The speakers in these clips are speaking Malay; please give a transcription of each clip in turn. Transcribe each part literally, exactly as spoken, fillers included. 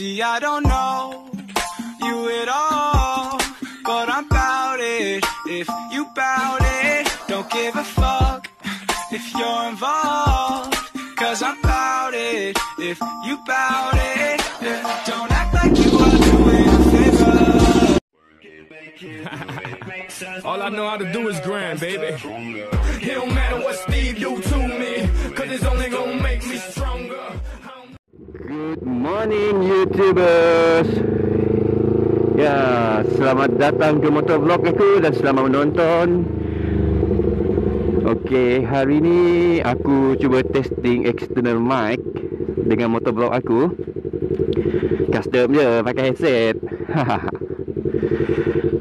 See, I don't know you at all, but I'm about it. If you about it, don't give a fuck if you're involved, 'cause I'm about it. If you about it, yeah. Don't act like you are doing a favor. All I know how to do is grind, baby. It don't matter what Steve do to me, 'cause it's only gonna make me stronger. Good morning YouTubers. Ya, selamat datang ke Motovlog aku dan selamat menonton. Okey, hari ni aku cuba testing external mic dengan Motovlog aku. Custom je, pakai headset.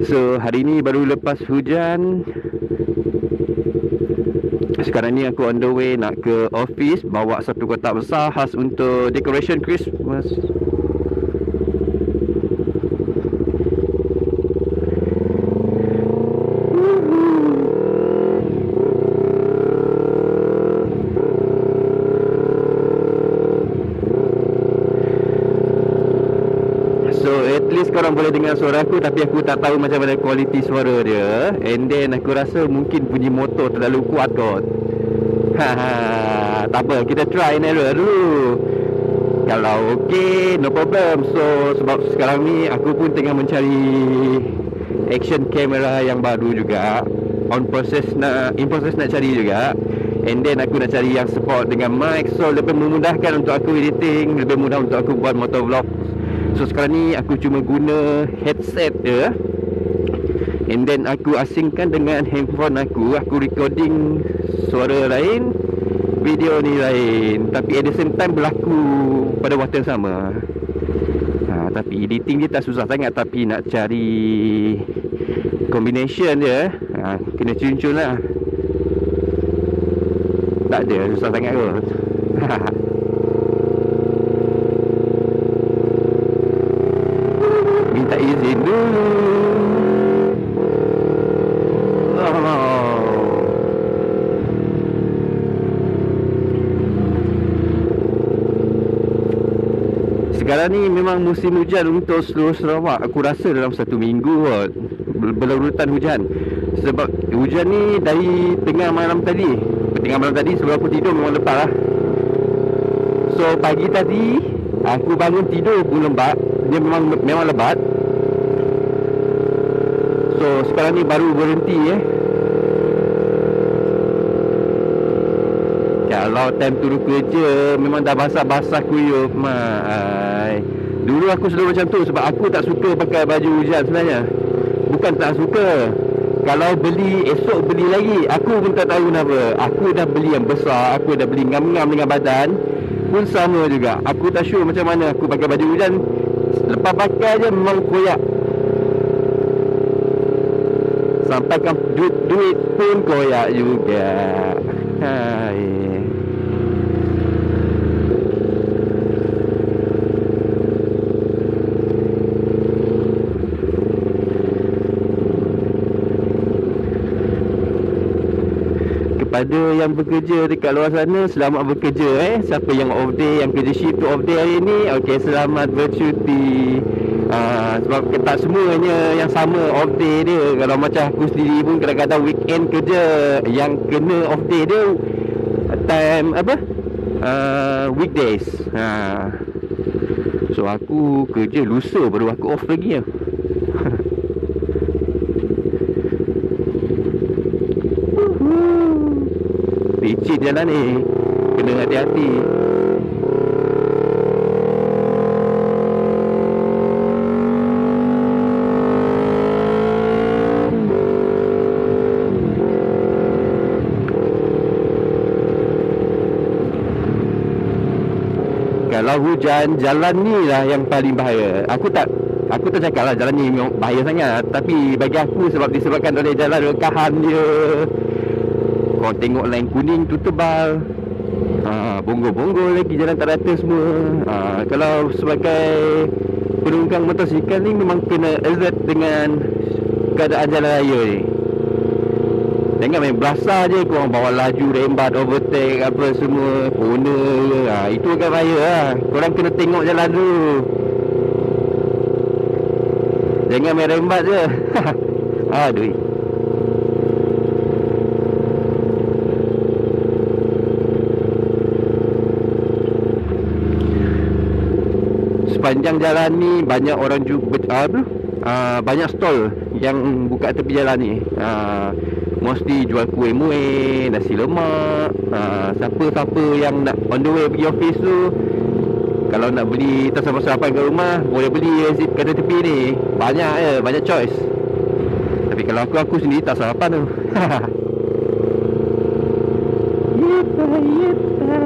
So, hari ni baru lepas hujan. Sekarang ni aku on the way nak ke office, bawa satu kotak besar khas untuk decoration Christmas. So at least korang boleh dengar suara aku, tapi aku tak tahu macam mana kualiti suara dia. And then aku rasa mungkin bunyi motor terlalu kuat kot. Tak apa, kita try and error dulu. Kalau okay, no problem. So sebab sekarang ni aku pun tengah mencari action camera yang baru juga. On process nak, in process nak cari juga. And then aku nak cari yang support dengan mic, so lebih memudahkan untuk aku editing, lebih mudah untuk aku buat motovlog. So sekarang ni aku cuma guna headset dia, and then aku asingkan dengan handphone aku. Aku recording suara lain, video ni lain, tapi at the same time berlaku pada waktu yang sama. ha, Tapi editing dia tak susah sangat, tapi nak cari combination dia, ha, kena cun-cun lah. Tak ada susah sangat kot. Sekarang ni memang musim hujan untuk seluruh Sarawak. Aku rasa dalam satu minggu kot berlarutan hujan. Sebab hujan ni dari tengah malam tadi. Tengah malam tadi sebelum aku tidur memang lepas lah. So pagi tadi aku bangun tidur pun lembab. Dia memang memang lebat. So sekarang ni baru berhenti eh. Kalau time turun kerja memang dah basah-basah kuyup. Dulu aku selalu macam tu sebab aku tak suka pakai baju hujan sebenarnya. Bukan tak suka, kalau beli esok beli lagi. Aku pun tak tahu kenapa. Aku dah beli yang besar, aku dah beli ngam-ngam dengan badan pun sama juga. Aku tak sure macam mana aku pakai baju hujan. Lepas pakai je memang koyak. Sampai kan duit-duit pun koyak juga. Hai. Ada yang bekerja dekat luar sana, selamat bekerja eh. Siapa yang off day, yang kerja shift tu off day hari ni, okey, selamat bercuti. Aa, Sebab tak semuanya yang sama off day dia. Kalau macam aku sendiri pun kadang-kadang weekend kerja, yang kena off day dia time apa? Uh, weekdays. ha. So aku kerja lusa baru aku off lagi lah. Licin jalan ni, kena hati-hati. Kalau hujan, jalan ni lah yang paling bahaya. Aku tak Aku tak cakap lah jalan ni bahaya sangat, tapi bagi aku sebab disebabkan oleh jalan kahan dia. Kau tengok line kuning tu tebal, ha, bonggol-bonggol lagi, jalan tak rata semua. ha, Kalau sebagai penunggang motosikal ni memang kena alert dengan keadaan jalan raya ni. Jangan main belasah je, korang bawa laju, rembat, overtake, apa semua, corner. ha, Itu akan bahaya lah. Korang kena tengok jalan dulu. Jangan main rembat je. Aduh. Sepanjang jalan ni banyak orang juga apa? Uh, banyak stall yang buka tepi jalan ni. Uh, mostly jual kuih-muih, nasi lemak. Uh, siapa-siapa yang nak on the way pergi office tu, kalau nak beli tas sarapan ke rumah, boleh beli kat kata tepi ni. Banyak je, banyak choice. Tapi kalau aku, aku sendiri tak sarapan tu. Yepa, yepa.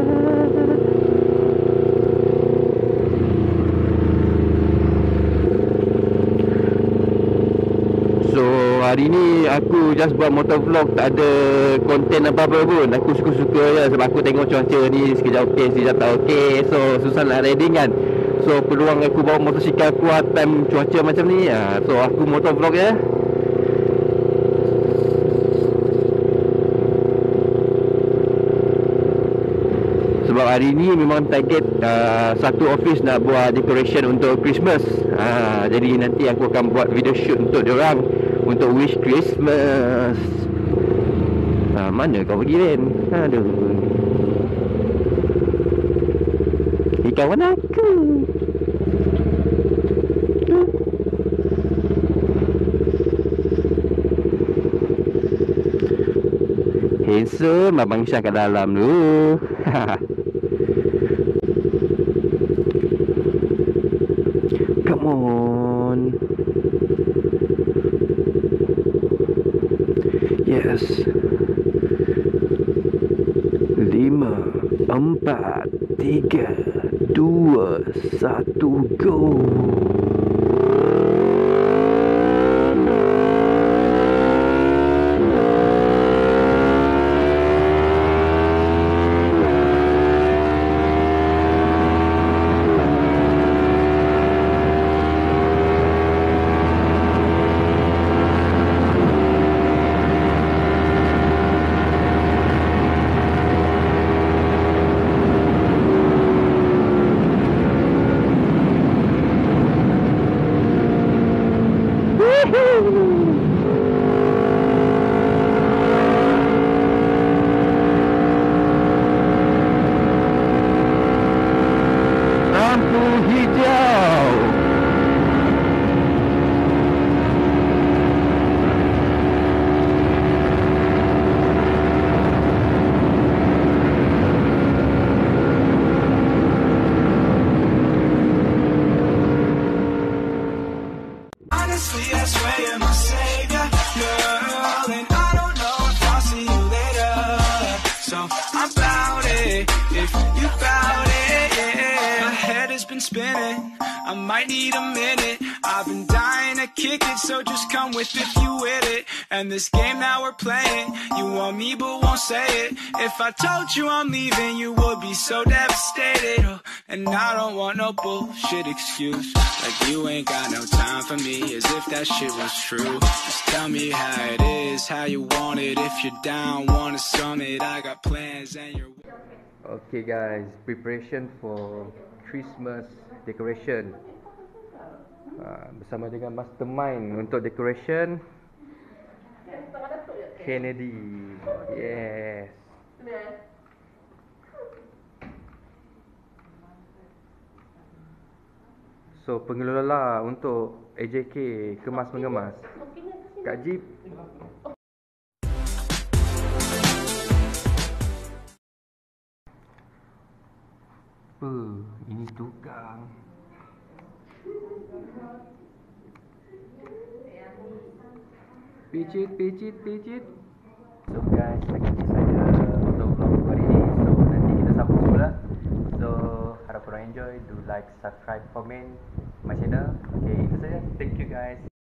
So, hari ni aku just buat motovlog. Tak ada konten apa-apa pun. Aku suka-suka je. Sebab aku tengok cuaca ni sekejap okey, sekejap tak okey. So, susah nak riding kan. So peluang aku bawa motosikal keluar time cuaca macam ni, ha. So aku motovlog je. Sebab hari ni memang target uh, satu office nak buat decoration untuk Christmas, ha. Jadi nanti aku akan buat video shoot untuk diorang, untuk wish Christmas. Ha, mana kau pergi Ren? Aduh, kawan aku. Handsome Abang Syah kat dalam tu. Come on. Yes. Lima, empat, tiga, dua, satu, go. I might need a minute. I've been dying to kick it, so just come with if you with it. And this game that we're playing, you want me but won't say it. If I told you I'm leaving, you would be so devastated. Oh, and I don't want no bullshit excuse, like you ain't got no time for me, as if that shit was true. Just tell me how it is, how you want it. If you're down, wanna sum it, I got plans and you're... Okay guys, preparation for Christmas decoration, uh, bersama dengan mastermind untuk decoration Kennedy. Yes. So pengelola untuk A J K kemas mengemas kat jeep. Ini tukang. Picit, picit, picit. So guys, sekian saja untuk vlog hari ini. So nanti kita sambung semula. So harap korang enjoy. Do like, subscribe, comment my channel. Okay, itu saja. Thank you guys.